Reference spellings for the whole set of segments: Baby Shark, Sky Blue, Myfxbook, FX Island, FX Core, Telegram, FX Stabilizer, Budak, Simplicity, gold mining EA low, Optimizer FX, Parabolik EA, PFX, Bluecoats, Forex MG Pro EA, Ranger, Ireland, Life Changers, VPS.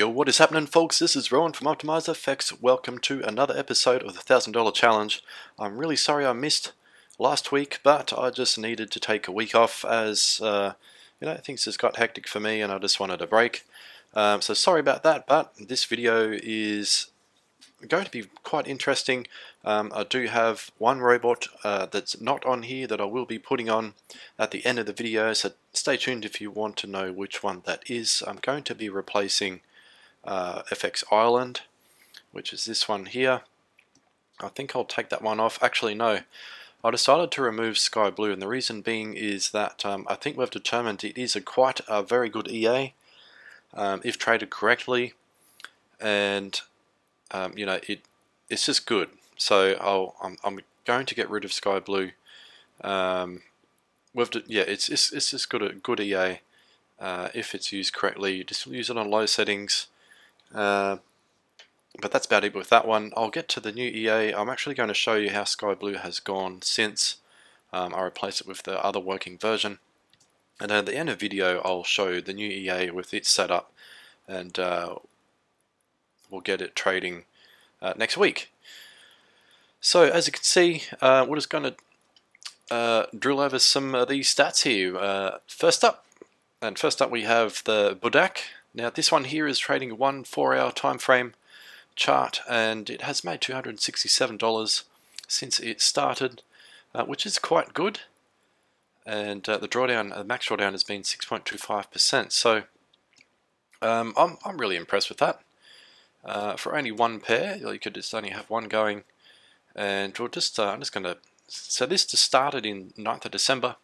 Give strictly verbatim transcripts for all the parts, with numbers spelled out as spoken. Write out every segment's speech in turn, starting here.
Yo, what is happening, folks? This is Rowan from Optimizer F X. Welcome to another episode of the one thousand dollar Challenge. I'm really sorry I missed last week, but I just needed to take a week off as, uh, you know, things just got hectic for me and I just wanted a break. Um, so sorry about that, but this video is going to be quite interesting. Um, I do have one robot uh, that's not on here that I will be putting on at the end of the video, so stay tuned if you want to know which one that is. I'm going to be replacing uh, F X Island, which is this one here. I think I'll take that one off. Actually, no. I decided to remove Sky Blue, and the reason being is that um, I think we've determined it is a quite a very good E A um, if traded correctly, and Um, you know, it it's just good. So I'll, I'm I'm going to get rid of Sky Blue. Um, with the, yeah, it's it's it's just good a good E A uh, if it's used correctly. Just use it on low settings. Uh, but that's about it with that one. I'll get to the new E A. I'm actually going to show you how Sky Blue has gone since um, I replaced it with the other working version. And at the end of the video, I'll show the new E A with its setup and. Uh, We'll get it trading uh, next week. So as you can see, uh, we're just going to uh, drill over some of these stats here. Uh, first up, and first up we have the Budak. Now this one here is trading one four-hour time frame chart, and it has made two hundred sixty-seven dollars since it started, uh, which is quite good. And uh, the drawdown, the max drawdown, has been six point two five percent. So um, I'm I'm really impressed with that. Uh, for only one pair, you could just only have one going, and we'll just uh, I'm just going to. So this just started in ninth of December,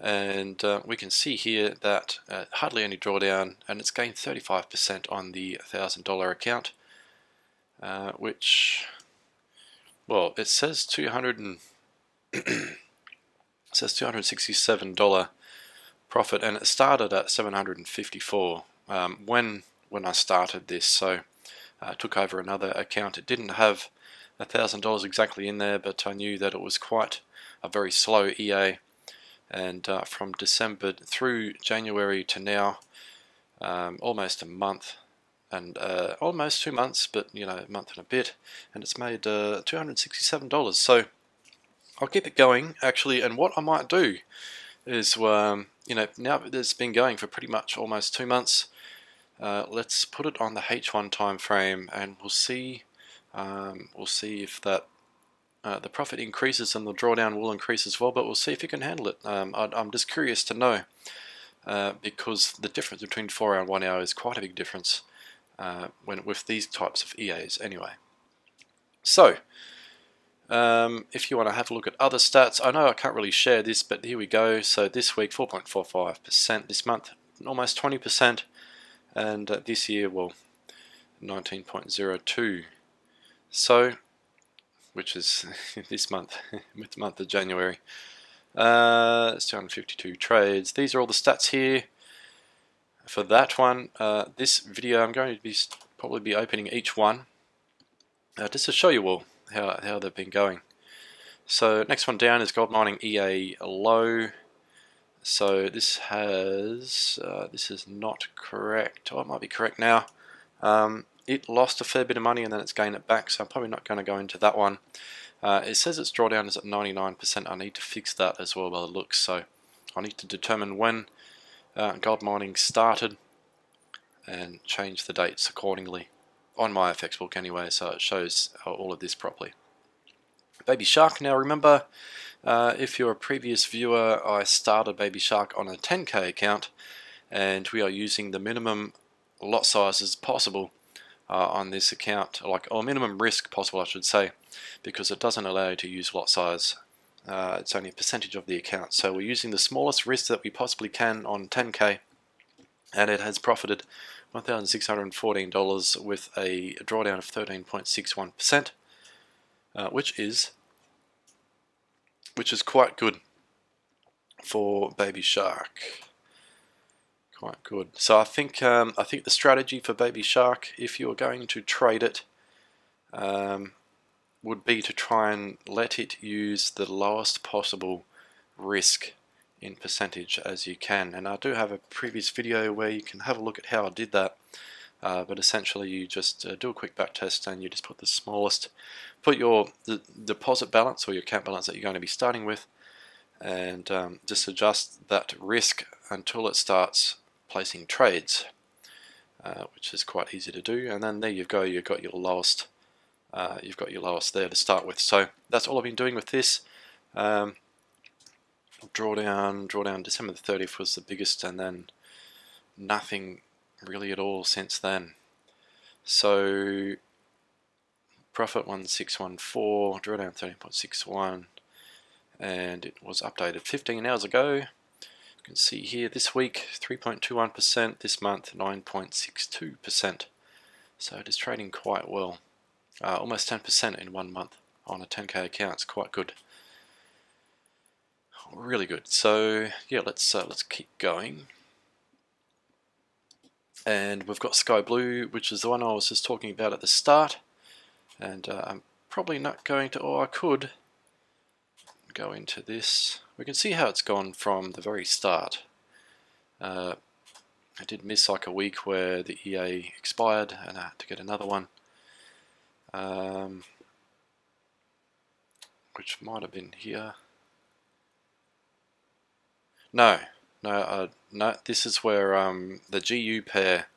and uh, we can see here that uh, hardly any drawdown, and it's gained thirty-five percent on the one thousand dollar account, uh, which, well, it says two hundred and it says two hundred sixty-seven dollar profit, and it started at seven hundred fifty-four um, when when I started this. So. Uh, took over another account. It didn't have a thousand dollars exactly in there, but I knew that it was quite a very slow E A, and uh, from December through January to now, um, almost a month and uh, almost two months, but you know, a month and a bit, and it's made uh, two hundred sixty-seven dollars. So I'll keep it going actually, and what I might do is um, you know, now that it's been going for pretty much almost two months, Uh, let's put it on the H one time frame, and we'll see. Um, we'll see if that uh, the profit increases and the drawdown will increase as well. But we'll see if you can handle it. Um, I, I'm just curious to know uh, because the difference between four hour and one hour is quite a big difference uh, when with these types of E As. Anyway, so um, if you want to have a look at other stats, I know I can't really share this, but here we go. So this week, four point four five percent. This month, almost twenty percent. And uh, this year, well, nineteen point zero two, so, which is this month, with the month of January. Uh, it's two hundred fifty-two trades. These are all the stats here for that one. Uh, this video, I'm going to be probably be opening each one uh, just to show you all how how they've been going. So next one down is gold mining E A low. So this has, uh, this is not correct, oh, it might be correct now. Um, it lost a fair bit of money and then it's gained it back, so I'm probably not going to go into that one. Uh, it says its drawdown is at ninety-nine percent, I need to fix that as well by the looks, so I need to determine when uh, gold mining started and change the dates accordingly, on my Myfxbook anyway, so it shows all of this properly. Baby Shark, now remember, Uh, if you're a previous viewer, I started Baby Shark on a ten K account, and we are using the minimum lot sizes possible uh, on this account, like or minimum risk possible, I should say, because it doesn't allow you to use lot size. Uh, it's only a percentage of the account, so we're using the smallest risk that we possibly can on ten K, and it has profited one thousand six hundred fourteen dollars with a drawdown of thirteen point six one percent, uh, which is which is quite good for Baby Shark. Quite good. So I think um, I think the strategy for Baby Shark, if you're going to trade it, um, would be to try and let it use the lowest possible risk in percentage as you can. And I do have a previous video where you can have a look at how I did that. uh, but essentially you just uh, do a quick back test and you just put the smallest, put your the deposit balance or your account balance that you're going to be starting with, and um, just adjust that risk until it starts placing trades, uh, which is quite easy to do. And then there you go, you've got your lowest, uh, you've got your lowest there to start with. So that's all I've been doing with this. Um, drawdown, drawdown December the thirtieth was the biggest, and then nothing really at all since then. So profit one six one four, drawdown thirteen point six one, and it was updated fifteen hours ago. You can see here this week three point two one percent, this month nine point six two percent. So it is trading quite well. Uh, almost ten percent in one month on a ten K account. It's quite good. Really good. So yeah, let's uh, let's keep going. And we've got Sky Blue, which is the one I was just talking about at the start. And uh, I'm probably not going to, or I could go into this. We can see how it's gone from the very start. Uh, I did miss like a week where the E A expired and I had to get another one. Um, which might have been here. No, no, uh, no. This is where um, the G U pair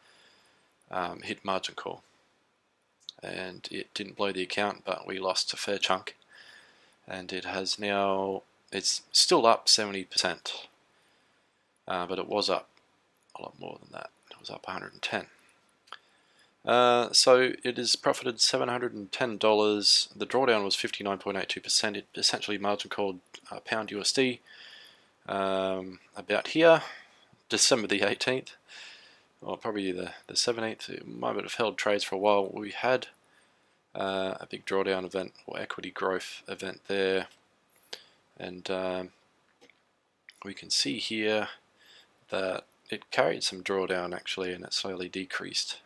um, hit margin call, and it didn't blow the account, but we lost a fair chunk, and it has now. It's still up seventy percent, uh, but it was up a lot more than that. It was up one hundred and ten. Uh, so it has profited seven hundred and ten dollars. The drawdown was fifty-nine point eight two percent. It essentially margin called uh, pound U S D. Um, about here, December the eighteenth, or probably the, the seventeenth, it might have held trades for a while. We had uh, a big drawdown event, or equity growth event there, and um, we can see here that it carried some drawdown actually, and it slowly decreased.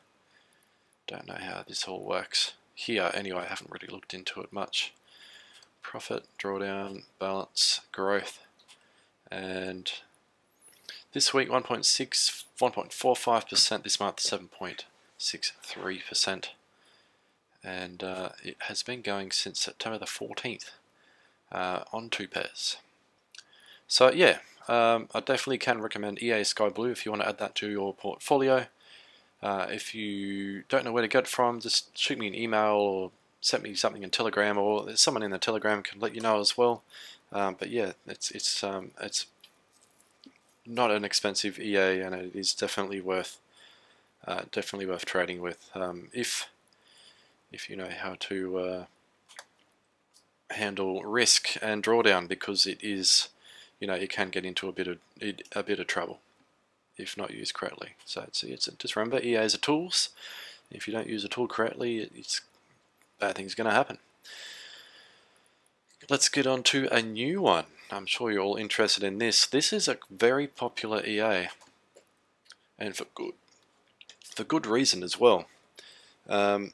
Don't know how this all works here, anyway, I haven't really looked into it much. Profit, drawdown, balance, growth. And this week one point six, one point four five percent, this month seven point six three percent, and uh, it has been going since September the fourteenth uh, on two pairs. So yeah, um, I definitely can recommend E A Sky Blue if you want to add that to your portfolio. Uh, if you don't know where to get it from, just shoot me an email or send me something in Telegram, or there's someone in the Telegram can let you know as well. Um, but yeah, it's it's um, it's not an expensive E A, and it is definitely worth uh, definitely worth trading with um, if if you know how to uh, handle risk and drawdown, because it is, you know, it can get into a bit of a bit of trouble if not used correctly. So it's it's just remember, E As are tools. If you don't use a tool correctly, it's bad things going to happen. Let's get on to a new one. I'm sure you're all interested in this. This is a very popular E A, and for good, for good reason as well. Um,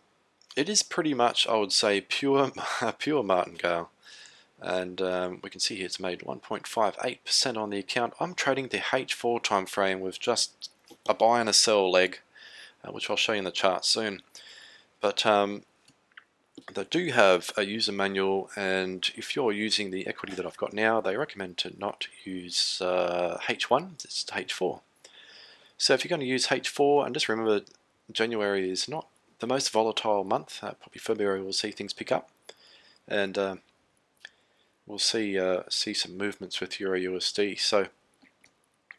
it is pretty much, I would say, pure, pure martingale, and um, we can see here it's made one point five eight percent on the account. I'm trading the H four time frame with just a buy and a sell leg, uh, which I'll show you in the chart soon. But um, they do have a user manual, and if you're using the equity that I've got now, they recommend to not use uh, H one, it's H four. So if you're going to use H four, and just remember January is not the most volatile month, uh, probably February we'll see things pick up, and uh, we'll see uh, see some movements with Euro U S D. So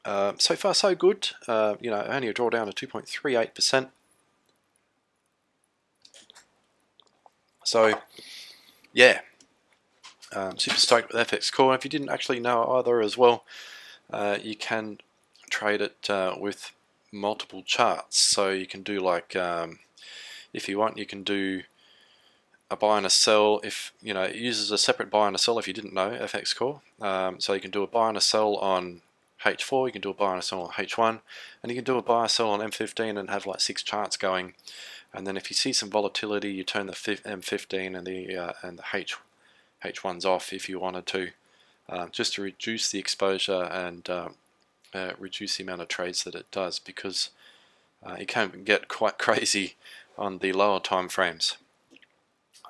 uh, so far so good, uh, you know, only a drawdown of two point three eight percent. So, yeah, um, super stoked with F X Core. If you didn't actually know either as well, uh, you can trade it uh, with multiple charts. So you can do like, um, if you want, you can do a buy and a sell. If you know, it uses a separate buy and a sell. If you didn't know F X Core, um, so you can do a buy and a sell on H four. You can do a buy and a sell on H one, and you can do a buy and a sell on M fifteen and have like six charts going. And then if you see some volatility, you turn the M fifteen and the uh, and the H H1s off if you wanted to, uh, just to reduce the exposure and uh, uh, reduce the amount of trades that it does, because Uh, you can get quite crazy on the lower time frames.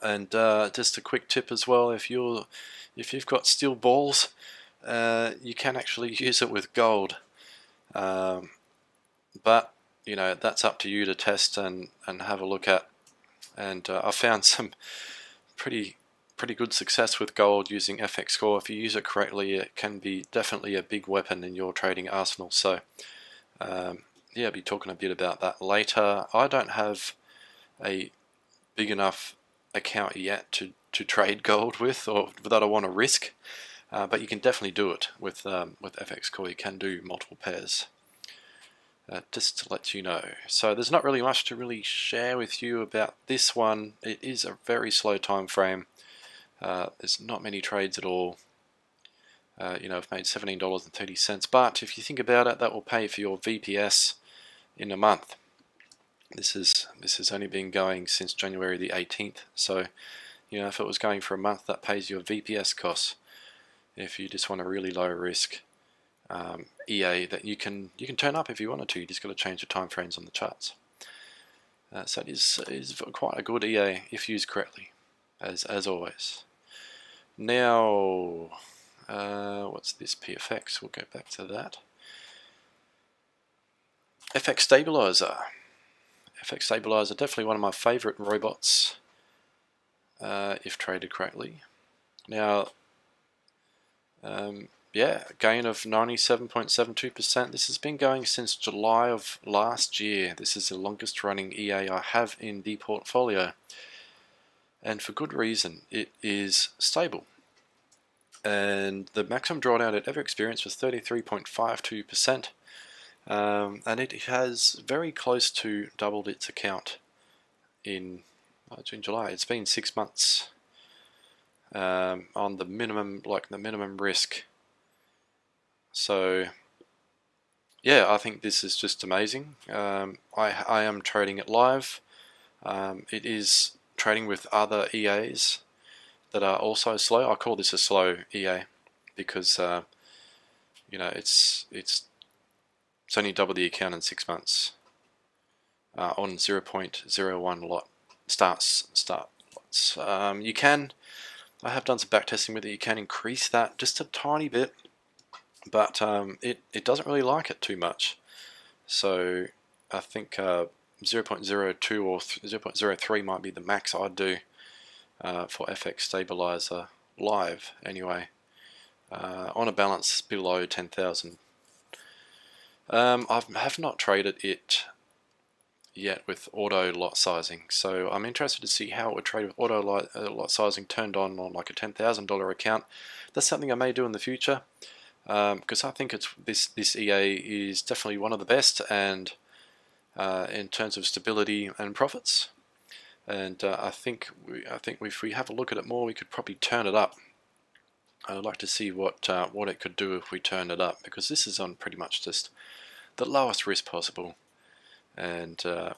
And uh, just a quick tip as well: if you're if you've got steel balls, uh, you can actually use it with gold. Um, but you know, that's up to you to test and and have a look at. And uh, I found some pretty pretty good success with gold using F X Core. If you use it correctly, it can be definitely a big weapon in your trading arsenal. So um, yeah, I'll be talking a bit about that later. I don't have a big enough account yet to to trade gold with, or that I want to risk, uh, but you can definitely do it with um, with F X Core. You can do multiple pairs. Uh, just to let you know. So there's not really much to really share with you about this one. It is a very slow time frame. Uh, there's not many trades at all. Uh, you know, I've made seventeen dollars and thirty cents, but if you think about it, that will pay for your V P S in a month. This is this has only been going since January the eighteenth. So you know, if it was going for a month, that pays your V P S costs. If you just want a really low risk Um, E A that you can you can turn up if you wanted to. You just got to change the time frames on the charts. Uh, so it is it is quite a good E A if used correctly, as as always. Now, uh, what's this P F X? We'll go back to that. F X Stabilizer. F X Stabilizer, definitely one of my favourite robots uh, if traded correctly. Now. Um, Yeah, gain of ninety-seven point seven two percent. This has been going since July of last year. This is the longest running E A I have in the portfolio. And for good reason, it is stable. And the maximum drawdown it ever experienced was thirty-three point five two percent. Um, and it has very close to doubled its account in oh, June, July. It's been six months um, on the minimum, like the minimum risk. So yeah, I think this is just amazing. Um, I, I am trading it live. Um, it is trading with other E As that are also slow. I call this a slow E A because uh, you know, it's it's it's only double the account in six months uh, on zero point zero one lot starts start lots. Um, you can, I have done some back testing with it. You can increase that just a tiny bit. But um, it, it doesn't really like it too much. So I think uh, zero point zero two or zero point zero three might be the max I'd do uh, for F X Stabilizer live anyway, uh, on a balance below ten thousand. Um, I have not traded it yet with auto lot sizing, so I'm interested to see how it would trade with auto lot, uh, lot sizing turned on on like a ten thousand dollar account. That's something I may do in the future. Because um, I think it's this this E A is definitely one of the best, and uh, in terms of stability and profits, and uh, I think we, I think if we have a look at it more, we could probably turn it up. I'd like to see what uh, what it could do if we turned it up, because this is on pretty much just the lowest risk possible, and uh,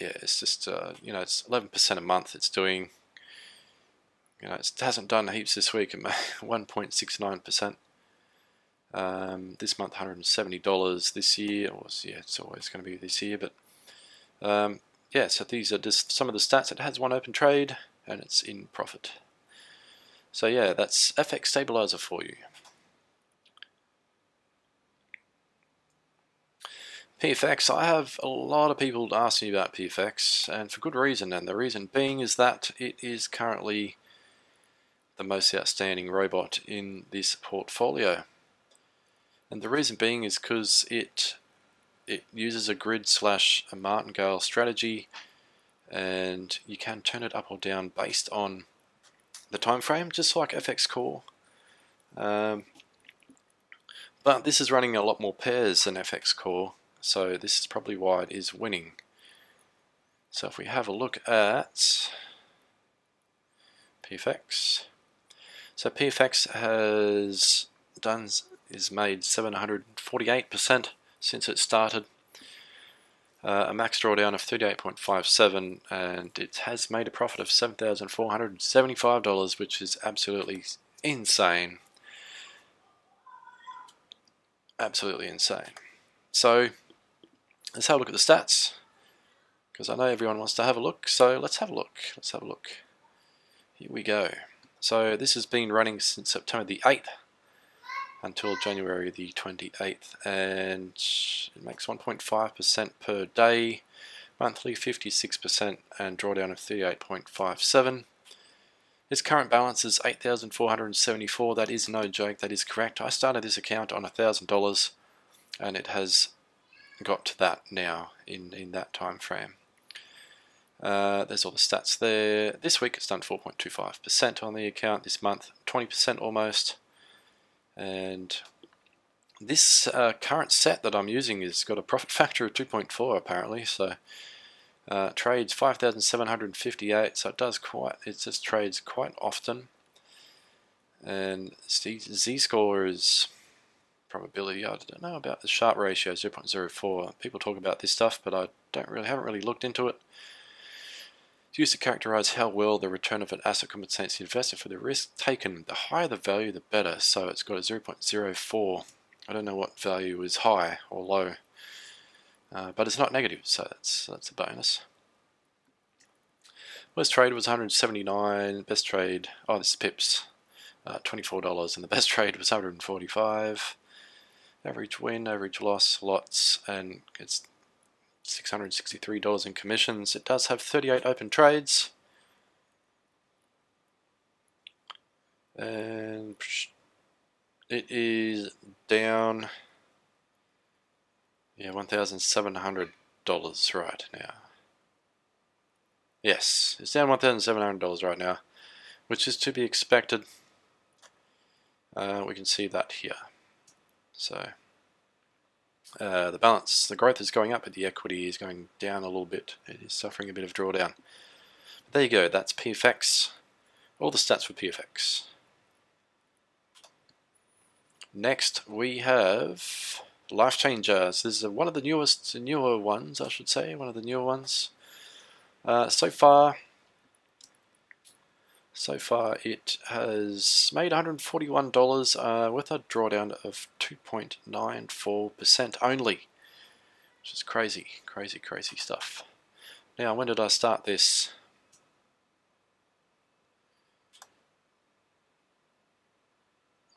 yeah, it's just uh, you know, it's eleven percent a month. It's doing, you know, it hasn't done heaps this week. one point six nine percent. Um, this month one hundred seventy dollars, this year, or yeah, it's always going to be this year, but um, yeah, so these are just some of the stats. It has one open trade and it's in profit. So yeah, that's F X Stabilizer for you. P F X, I have a lot of people ask me about P F X, and for good reason, and the reason being is that it is currently the most outstanding robot in this portfolio. And the reason being is because it it uses a grid slash a martingale strategy, and you can turn it up or down based on the time frame, just like F X Core. Um, but this is running a lot more pairs than F X Core, so this is probably why it is winning. So if we have a look at P F X, so P F X has done. Is made seven hundred forty-eight percent since it started, uh, a max drawdown of thirty-eight point five seven, and it has made a profit of seven thousand four hundred seventy-five dollars, which is absolutely insane. Absolutely insane. So Let's have a look at the stats, because I know everyone wants to have a look, so let's have a look. Let's have a look. Here we go. So this has been running since September the eighth until January the twenty-eighth, and it makes one point five percent per day, monthly fifty-six percent, and drawdown of thirty-eight point five seven. This current balance is eight thousand four hundred seventy-four dollars. That is no joke. That is correct. I started this account on one thousand dollars, and it has got to that now in, in that time frame. Uh, there's all the stats there. This week it's done four point two five percent on the account. This month, twenty percent almost. And this uh, current set that I'm using has got a profit factor of two point four apparently. So uh, trades five thousand seven hundred fifty-eight. So it does quite. It just trades quite often. And Z score is probability. I don't know about the sharp ratio zero point zero four. People talk about this stuff, but I don't really haven't really looked into it. It's used to characterize how well the return of an asset compensates the investor for the risk taken. The higher the value, the better. So it's got a zero point zero four. I don't know what value is high or low, uh, but it's not negative, so that's that's a bonus. Worst trade was one hundred seventy-nine. Best trade, oh, this is pips, uh, twenty-four dollars, and the best trade was one hundred forty-five. Average win, average loss, lots, and it's six hundred sixty-three dollars in commissions. It does have thirty-eight open trades, and it is down, yeah, one thousand seven hundred dollars right now. Yes, it's down one thousand seven hundred dollars right now, which is to be expected. Uh, we can see that here. So uh, the balance, the growth is going up, but the equity is going down a little bit. It is suffering a bit of drawdown. But there you go, that's P F X. All the stats for P F X. Next we have Life Changers. This is one of the newest, newer ones, I should say, one of the newer ones. Uh, so far, So far it has made one hundred forty-one dollars uh, with a drawdown of two point nine four percent only, which is crazy, crazy, crazy stuff. Now, when did I start this?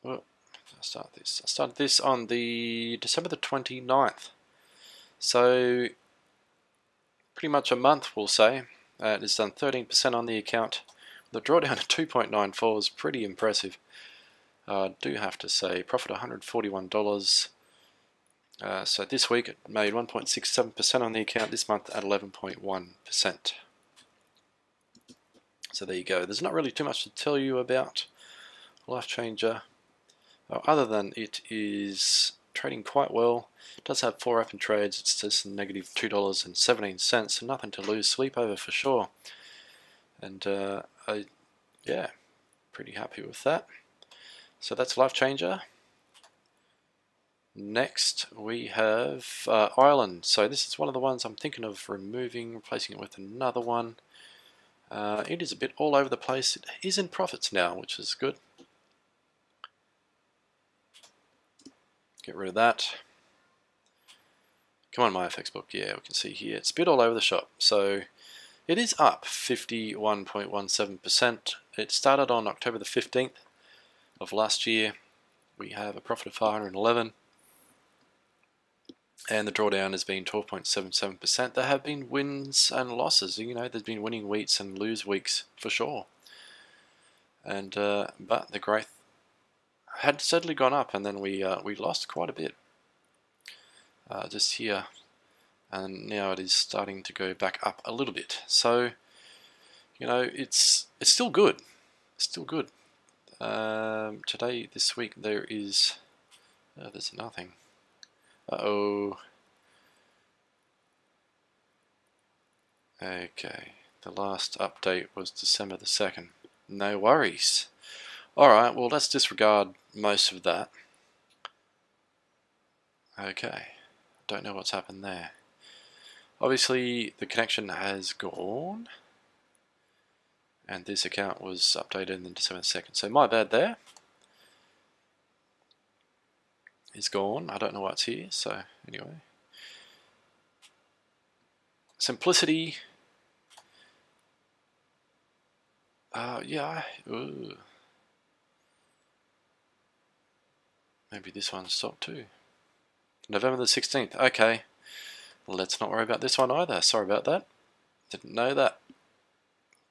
Well, I start this. I started this on the December the twenty-ninth, so pretty much a month, we'll say. Uh, it's done thirteen percent on the account. The drawdown of two point nine four is pretty impressive. Uh, I do have to say, profit one hundred forty-one dollars. Uh, so this week it made one point six seven percent on the account, this month at eleven point one percent. So there you go. There's not really too much to tell you about Life Changer, oh, other than it is trading quite well. It does have four open trades. It's just negative two dollars and seventeen cents, so nothing to lose sleep over for sure. And uh, I, yeah, pretty happy with that. So that's Life Changer. Next we have uh, Ireland. So this is one of the ones I'm thinking of removing, replacing it with another one. Uh, it is a bit all over the place. It is in profits now, which is good. Get rid of that. Come on, Myfxbook. Yeah, we can see here it's a bit all over the shop. So it is up fifty-one point one seven percent. It started on October the fifteenth of last year. We have a profit of five hundred eleven, and the drawdown has been twelve point seven seven percent. There have been wins and losses. You know, there's been winning weeks and lose weeks for sure. And uh, but the growth had steadily gone up, and then we uh, we lost quite a bit uh, just here. And now it is starting to go back up a little bit. So, you know, it's it's still good. It's still good. Um, today, this week, there is... Oh, there's nothing. Uh-oh. Okay. The last update was December the second. No worries. Alright, well, let's disregard most of that. Okay. Don't know what's happened there. Obviously, the connection has gone, and this account was updated on December second. So my bad there. It's gone. I don't know why it's here. So anyway, Simplicity. Uh, yeah. Ooh. Maybe this one stopped too. November the sixteenth. Okay. Let's not worry about this one either. Sorry about that. Didn't know that.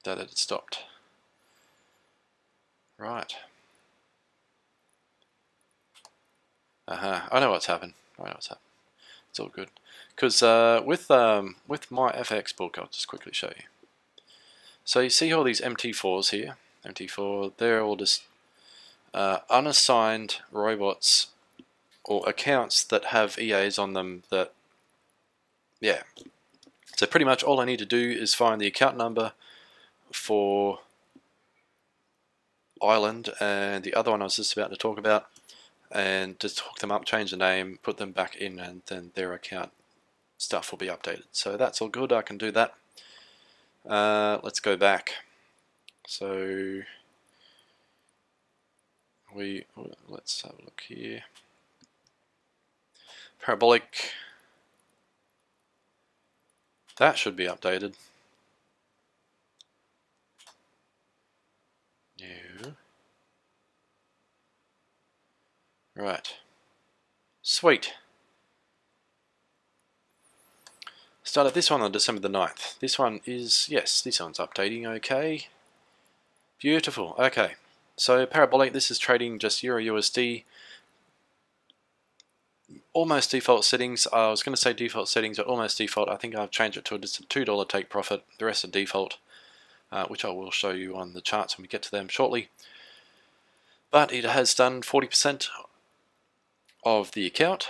That it stopped. Right. Uh-huh. I know what's happened. I know what's happened. It's all good. Because uh, with um, with my F X book, I'll just quickly show you. So you see all these M T fours here. M T four, they're all just uh, unassigned robots or accounts that have E As on them that, yeah. So pretty much all I need to do is find the account number for Ireland and the other one I was just about to talk about, and just hook them up, change the name, put them back in, and then their account stuff will be updated. So that's all good, I can do that. Uh, let's go back. So we let's have a look here. Parabolik. That should be updated. New. Right. Sweet. Started this one on December the ninth. This one is, yes, this one's updating, okay. Beautiful, okay. So Parabolik, this is trading just Euro U S D. Almost default settings. I was going to say default settings, but almost default. I think I've changed it to just a two dollar take profit. The rest are default, uh, which I will show you on the charts when we get to them shortly. But it has done forty percent of the account,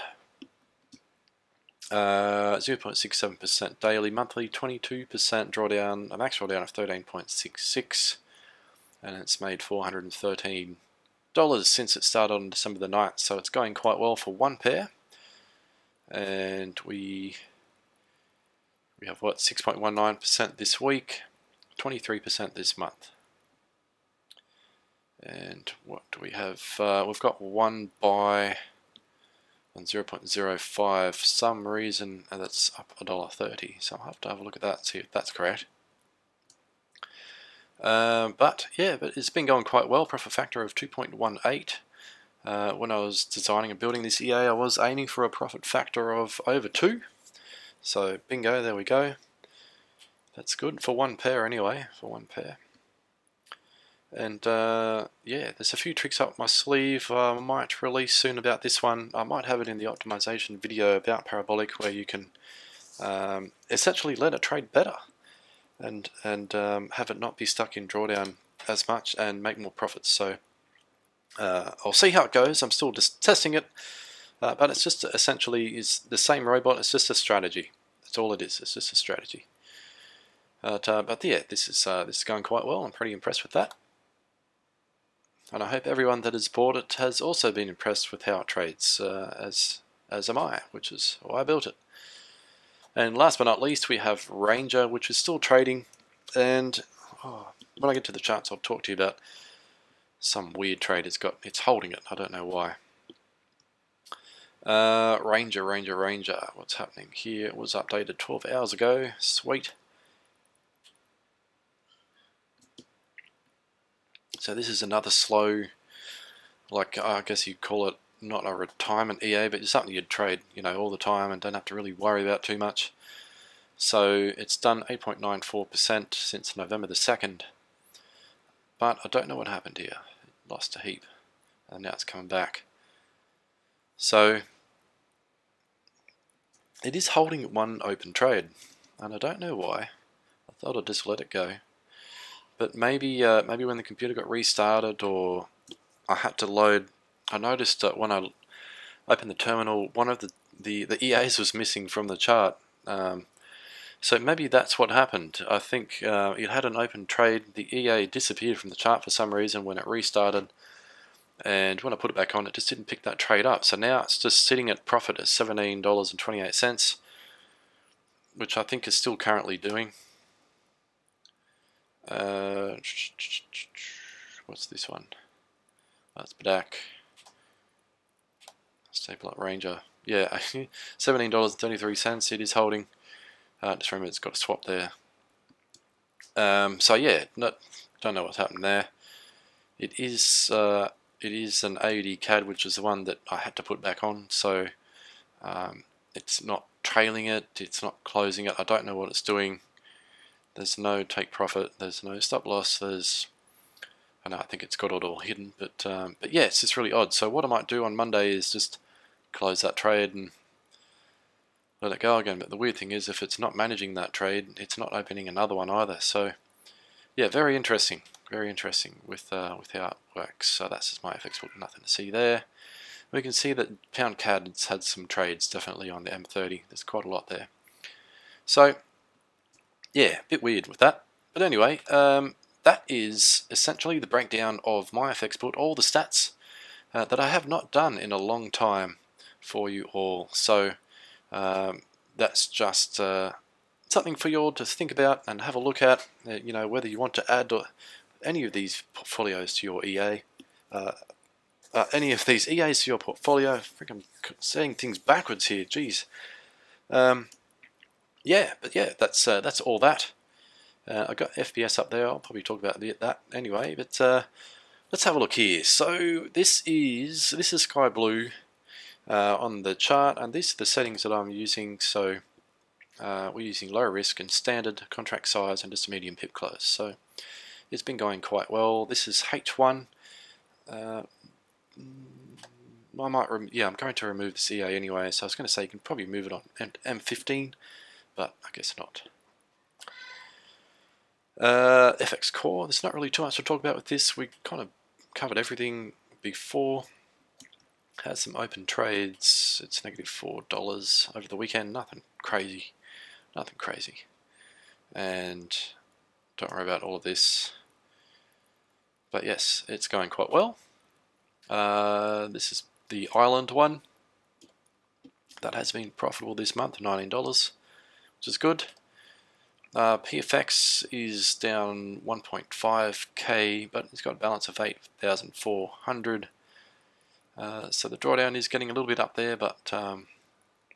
uh, zero point six seven percent daily, monthly, twenty-two percent drawdown, a max drawdown of thirteen point six six, and it's made four hundred thirteen dollars since it started on December the ninth, so it's going quite well for one pair. And we we have, what, six point one nine percent this week, twenty-three percent this month. And what do we have? Uh, we've got one buy on zero point zero five, some reason, and that's up a dollar thirty, so I'll have to have a look at that, see if that's correct. Um, but yeah, but it's been going quite well. Profit factor of two point one eight. Uh, when I was designing and building this E A, I was aiming for a profit factor of over two. So bingo, there we go. That's good for one pair anyway, for one pair. And uh, yeah, there's a few tricks up my sleeve. I might release soon about this one. I might have it in the optimization video about Parabolik, where you can um, essentially let it trade better and and um, have it not be stuck in drawdown as much and make more profits. So uh, I'll see how it goes. I'm still just testing it, uh, but it's just essentially is the same robot. It's just a strategy. That's all it is. It's just a strategy. But uh, but yeah, this is uh, this is going quite well. I'm pretty impressed with that. And I hope everyone that has bought it has also been impressed with how it trades, uh, as as am I, which is why I built it. And last but not least, we have Ranger, which is still trading. And oh, when I get to the charts, I'll talk to you about some weird trade it's got. It's holding it. I don't know why. Uh, Ranger, Ranger, Ranger. What's happening here? It was updated twelve hours ago. Sweet. So this is another slow, like I guess you'd call it not a retirement E A, but it's something you'd trade, you know, all the time and don't have to really worry about too much. So it's done eight point nine four percent since November the second, but I don't know what happened here. It lost a heap, and now it's coming back. So it is holding one open trade, and I don't know why. I thought I'd just let it go. But maybe uh, maybe when the computer got restarted, or I had to load, I noticed that when I opened the terminal, one of the, the, the E As was missing from the chart. Um, so maybe that's what happened. I think uh, it had an open trade, the E A disappeared from the chart for some reason when it restarted, and when I put it back on, it just didn't pick that trade up. So now it's just sitting at profit at seventeen dollars and twenty-eight cents, which I think is still currently doing. Uh, what's this one? That's Budak. Staple up Ranger. Yeah, seventeen dollars and thirty-three cents. It is holding. Uh, just remember it's got a swap there. Um, so yeah, not, don't know what's happened there. It is uh, it is an A U D C A D, which is the one that I had to put back on. So um, it's not trailing it. It's not closing it. I don't know what it's doing. There's no take profit. There's no stop loss. There's I know I think it's got it all hidden, but um, but yeah, it's just really odd. So what I might do on Monday is just close that trade and let it go again. But the weird thing is, if it's not managing that trade, it's not opening another one either. So yeah, very interesting, very interesting with uh, with how it works. So that's just my F X book. Nothing to see there. We can see that Pound C A D has had some trades definitely on the M thirty. There's quite a lot there. So yeah, a bit weird with that. But anyway, um, that is essentially the breakdown of my F X book, all the stats uh, that I have not done in a long time for you all. So um, that's just uh, something for you all to think about and have a look at. Uh, you know, whether you want to add or any of these portfolios to your E A, uh, uh, any of these E As to your portfolio. Freaking saying things backwards here, geez. Um, yeah, but yeah, that's uh, that's all that. Uh, I've got F P S up there, I'll probably talk about that anyway, but uh, let's have a look here. So this is this is Sky Blue uh, on the chart, and these are the settings that I'm using. So uh, we're using low risk and standard, contract size, and just a medium pip close. So it's been going quite well. This is H one. Uh, I might, rem yeah, I'm going to remove the E A anyway, so I was going to say you can probably move it on M fifteen, but I guess not. Uh, F X Core, there's not really too much to talk about with this. We kind of covered everything before. Had some open trades. It's negative four dollars over the weekend. Nothing crazy, nothing crazy. And don't worry about all of this. But yes, it's going quite well. Uh, this is the Ireland one. That has been profitable this month, nineteen dollars, which is good. Uh, P F X is down one point five K, but it's got a balance of eight thousand four hundred. Uh, so the drawdown is getting a little bit up there, but um,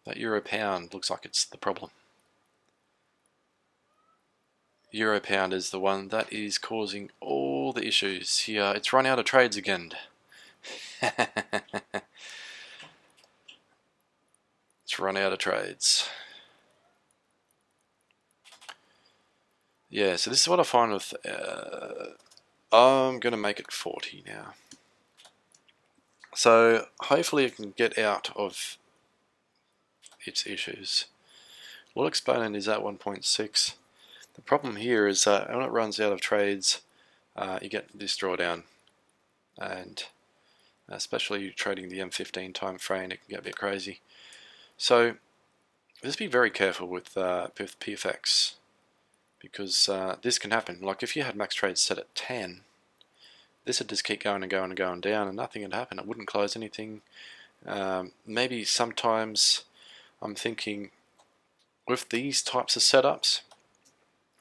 that euro pound looks like it's the problem. Euro pound is the one that is causing all the issues here. It's run out of trades again. It's run out of trades. Yeah, so this is what I find with, uh, I'm going to make it forty now. So hopefully I can get out of its issues. Loyal Exponent is at one point six. The problem here is that when it runs out of trades, uh, you get this drawdown. And especially trading the M fifteen time frame, it can get a bit crazy. So just be very careful with, uh, with P F X. Because uh, this can happen. Like if you had max trades set at ten, this would just keep going and going and going down and nothing would happen. It wouldn't close anything. Um, maybe sometimes I'm thinking with these types of setups,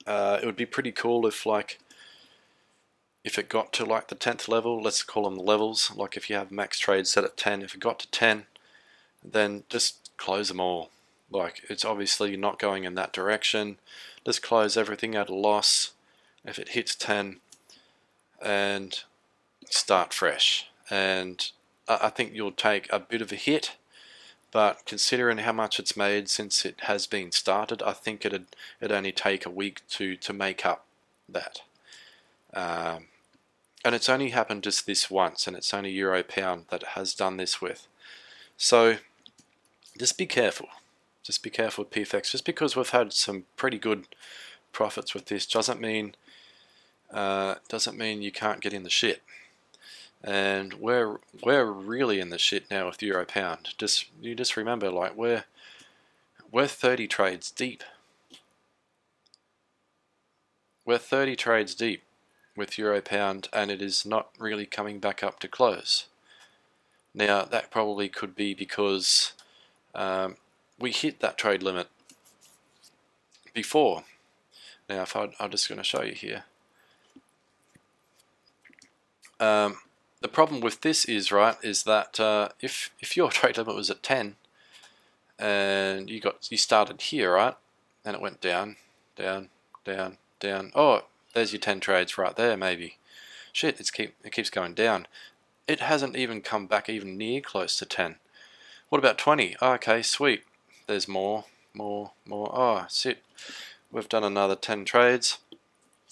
uh, it would be pretty cool if like, if it got to like the tenth level, let's call them the levels, like if you have max trades set at ten, if it got to ten, then just close them all. Like it's obviously not going in that direction. Let's close everything at a loss if it hits ten and start fresh. And I think you'll take a bit of a hit, but considering how much it's made since it has been started, I think it'd it'd only take a week to to make up that. Um, and it's only happened just this once, and it's only euro pound that it has done this with. So just be careful. Just be careful with P F X. Just because we've had some pretty good profits with this doesn't mean uh, doesn't mean you can't get in the shit. And we're we're really in the shit now with euro pound. Just you just remember, like we're we're thirty trades deep. We're thirty trades deep with euro pound, and it is not really coming back up to close. Now that probably could be because. Um, We hit that trade limit before. Now, if I, I'm just going to show you here. Um, the problem with this is right is that uh, if if your trade limit was at ten and you got you started here, right, Then it went down, down, down, down. Oh, there's your ten trades right there, maybe. Shit, it's keep, it keeps going down. It hasn't even come back even near close to ten. What about twenty? Oh, okay, sweet. There's more, more, more. Oh, shit. We've done another ten trades.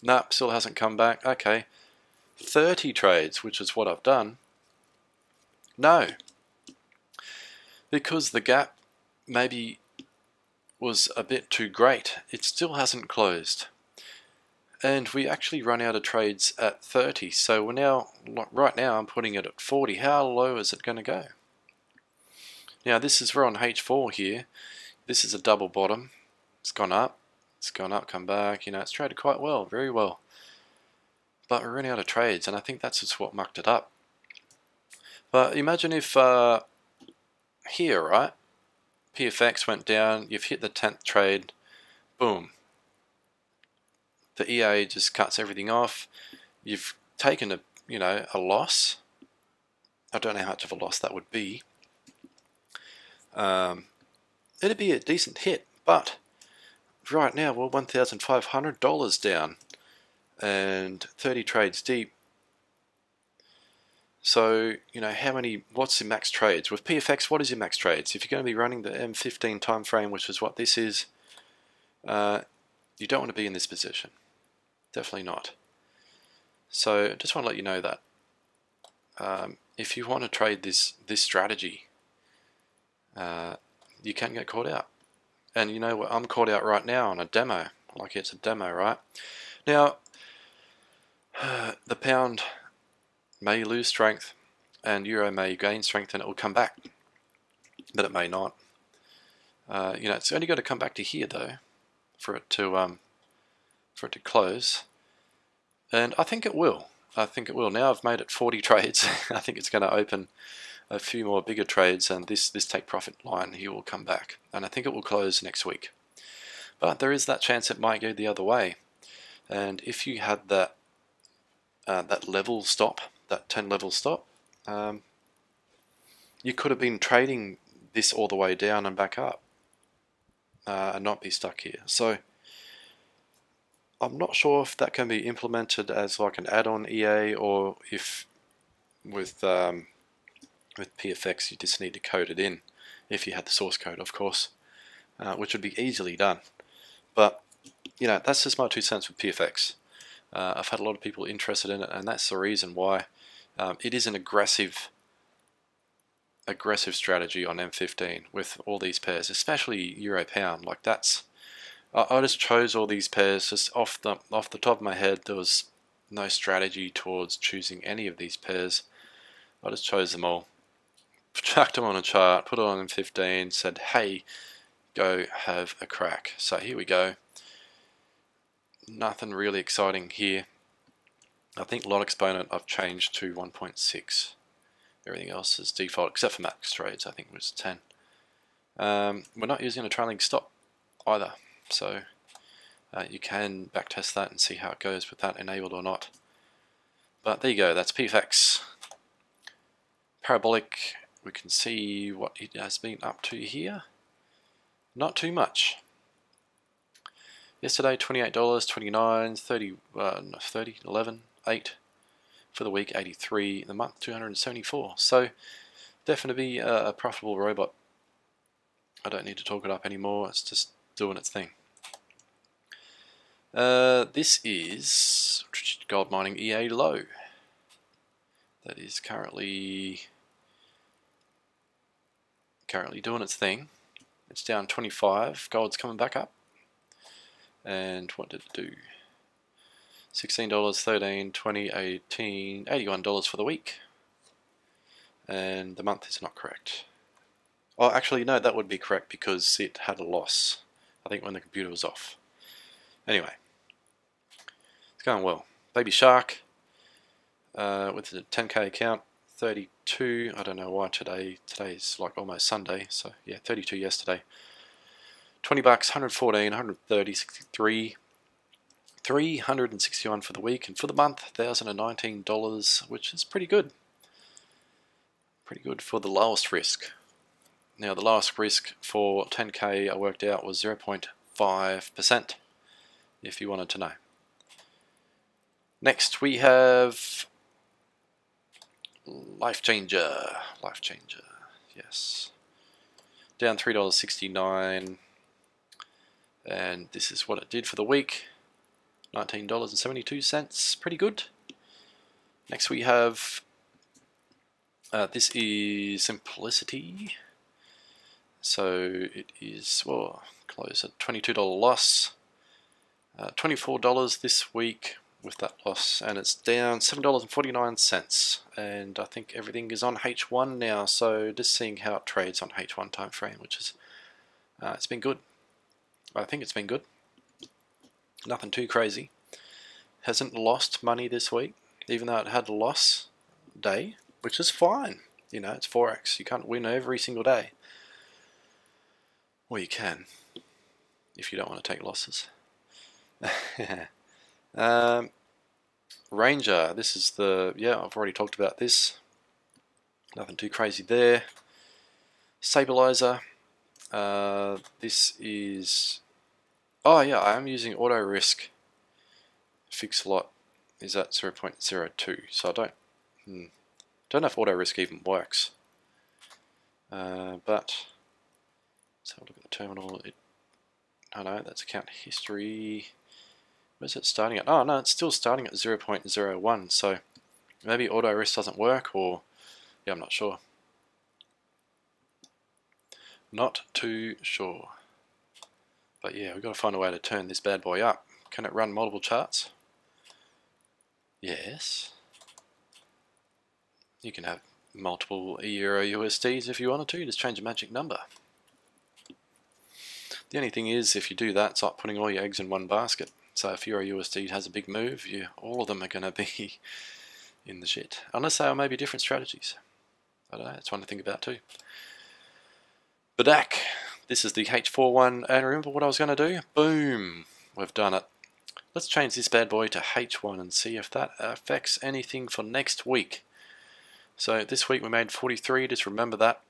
Nah, still hasn't come back. Okay. thirty trades, which is what I've done. No. Because the gap maybe was a bit too great. It still hasn't closed. And we actually run out of trades at thirty. So we're now, right now I'm putting it at forty. How low is it going to go? Now this is, we're on H four here. This is a double bottom. It's gone up. It's gone up, come back. You know, it's traded quite well, very well. But we're running out of trades, and I think that's just what mucked it up. But imagine if uh, here, right? P F X went down. You've hit the tenth trade. Boom. The E A just cuts everything off. You've taken a, you know, a loss. I don't know how much of a loss that would be. Um, it'd be a decent hit, but right now we're one thousand five hundred dollars down and thirty trades deep. So, you know, how many, what's your max trades? With P F X, what is your max trades? If you're going to be running the M fifteen time frame, which is what this is, uh, you don't want to be in this position. Definitely not. So, I just want to let you know that. Um, if you want to trade this, this strategy, uh, you can get caught out. And you know what, I'm caught out right now on a demo. Like it's a demo, right? Now, uh, the pound may lose strength and euro may gain strength and it will come back. But it may not. Uh, you know, it's only got to come back to here though, for it to um, for it to close, and I think it will. I think it will. Now I've made it forty trades. I think it's going to open a few more bigger trades, and this this take profit line here will come back, and I think it will close next week. But there is that chance it might go the other way, and if you had that uh, that level stop, that ten level stop, um, you could have been trading this all the way down and back up. Uh, and not be stuck here. So I'm not sure if that can be implemented as like an add-on E A, or if with um, with P F X you just need to code it in, if you had the source code, of course, uh, which would be easily done. But you know, that's just my two cents with P F X. Uh, I've had a lot of people interested in it, and that's the reason why um, it is an aggressive. aggressive strategy on M fifteen with all these pairs, especially euro pound. Like that's, I, I just chose all these pairs just off the off the top of my head. There was no strategy towards choosing any of these pairs. I just chose them all, chucked them on a chart, put it on M fifteen, said, hey, go have a crack. So here we go. Nothing really exciting here. I think lot exponent I've changed to one point six. Everything else is default, except for max trades, I think was ten. Um, we're not using a trailing stop either, so uh, you can backtest that and see how it goes with that enabled or not. But there you go, that's P F X. Parabolik, we can see what it has been up to here. Not too much. Yesterday, twenty-eight dollars, twenty-nine, thirty, uh, no, thirty, eleven, eight. For the week, eighty-three, the month, two hundred seventy-four. So, definitely a, a profitable robot. I don't need to talk it up anymore, it's just doing its thing. Uh, this is gold mining E A low. That is currently, currently doing its thing. It's down twenty-five, gold's coming back up. And what did it do? sixteen dollars, thirteen, twenty, eighteen, eighty-one dollars for the week. And the month is not correct. Oh, actually, no, that would be correct because it had a loss, I think, when the computer was off. Anyway, it's going well. Baby Shark, uh, with the ten K account, thirty-two. I don't know why today. Today's like almost Sunday, so yeah, thirty-two yesterday. twenty bucks, one hundred fourteen, one hundred thirty, sixty-three. three hundred sixty-one for the week, and for the month one thousand nineteen dollars, which is pretty good. Pretty good for the lowest risk. Now the lowest risk for ten K I worked out was zero point five percent, if you wanted to know. Next we have Life Changer. Life Changer, yes. Down three dollars sixty-nine, and this is what it did for the week. nineteen dollars and seventy-two cents, pretty good. Next we have, uh, this is Simplicity. So it is, well, close at twenty-two dollar loss, uh, twenty-four dollars this week with that loss, and it's down seven dollars and forty-nine cents, and I think everything is on H one now, so just seeing how it trades on H one time frame, which is, uh, it's been good. I think it's been good. Nothing too crazy. Hasn't lost money this week, even though it had a loss day, which is fine. You know, it's Forex. You can't win every single day. Well, you can, if you don't want to take losses. um, Ranger. This is the, yeah, I've already talked about this. Nothing too crazy there. Stabilizer. Uh, this is... Oh yeah, I'm using auto risk. Fixed lot is at zero point zero two, so I don't hmm, don't know if auto risk even works. Uh, but let's have a look at the terminal. It, oh no, that's account history. Where's it starting at? Oh no, it's still starting at zero point zero one. So maybe auto risk doesn't work, or yeah, I'm not sure. Not too sure. But yeah, we've got to find a way to turn this bad boy up. Can it run multiple charts? Yes. You can have multiple Euro U S Ds if you wanted to. Just change a magic number. The only thing is, if you do that, it's like putting all your eggs in one basket. So if Euro U S D has a big move, you, all of them are going to be in the shit. Unless they are maybe different strategies. I don't know, that's one to think about too. Budak. This is the H four one, and remember what I was going to do? Boom! We've done it. Let's change this bad boy to H one and see if that affects anything for next week. So this week we made forty-three, just remember that.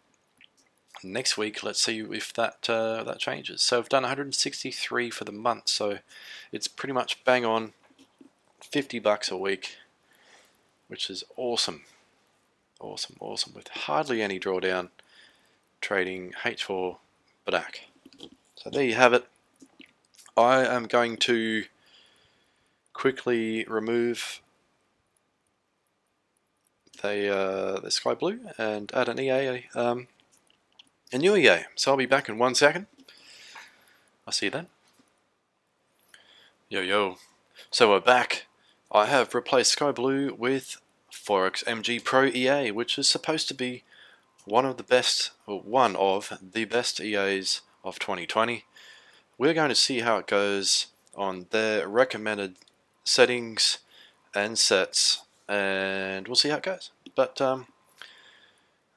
Next week, let's see if that uh, that changes. So I've done one hundred sixty-three for the month, so it's pretty much bang on fifty bucks a week, which is awesome. Awesome, awesome, with hardly any drawdown, trading H four Budak. So there you have it. I am going to quickly remove the, uh, the Sky Blue and add an E A, um, a new E A. So I'll be back in one second. I'll see you then. Yo, yo. So we're back. I have replaced Sky Blue with Forex M G Pro E A, which is supposed to be one of the best, or one of the best E As of twenty twenty. We're going to see how it goes on their recommended settings and sets, and we'll see how it goes. But um,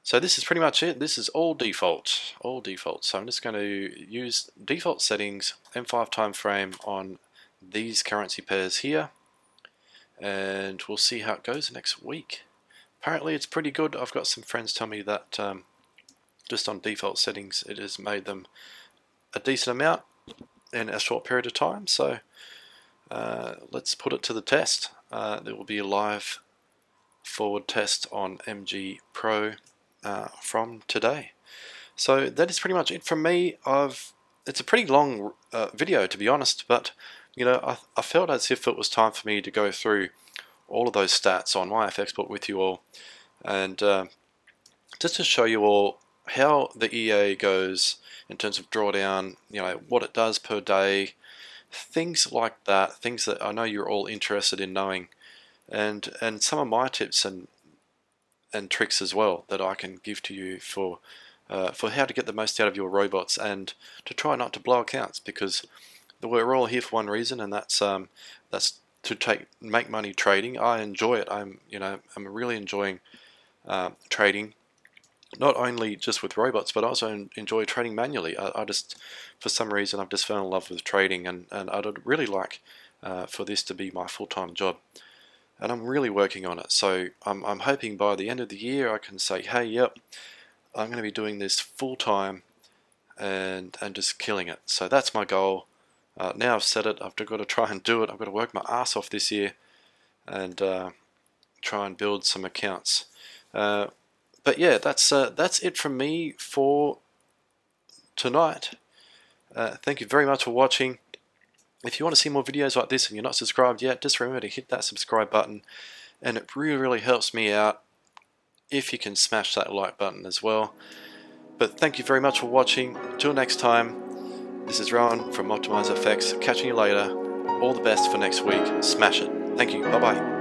so this is pretty much it. This is all default, all default. So I'm just going to use default settings, M five time frame on these currency pairs here, and we'll see how it goes next week. Apparently it's pretty good. I've got some friends tell me that um, just on default settings it has made them a decent amount in a short period of time, so uh, let's put it to the test. Uh, there will be a live forward test on M G Pro uh, from today. So that is pretty much it from me. I've it's a pretty long uh, video, to be honest, but you know, I, I felt as if it was time for me to go through all of those stats on my F X book with you all, and uh, just to show you all how the E A goes in terms of drawdown, you know, what it does per day, things like that, things that I know you're all interested in knowing, and and some of my tips and and tricks as well that I can give to you for uh, for how to get the most out of your robots and to try not to blow accounts, because we're all here for one reason, and that's um, that's to take make money trading. I enjoy it. I'm you know I'm really enjoying uh, trading, not only just with robots, but I also enjoy trading manually. I, I just, for some reason, I've just fallen in love with trading, and and I'd really like uh, for this to be my full-time job, and I'm really working on it. So I'm I'm hoping by the end of the year I can say, hey, yep, I'm going to be doing this full-time, and and just killing it. So that's my goal. Uh, now I've said it, I've got to try and do it. I've got to work my ass off this year and uh, try and build some accounts. Uh, but yeah, that's uh, that's it from me for tonight. Uh, thank you very much for watching. If you want to see more videos like this and you're not subscribed yet, just remember to hit that subscribe button, and it really, really helps me out if you can smash that like button as well. But thank you very much for watching. Till next time, this is Rowan from Optimizer F X. Catching you later. All the best for next week. Smash it. Thank you. Bye-bye.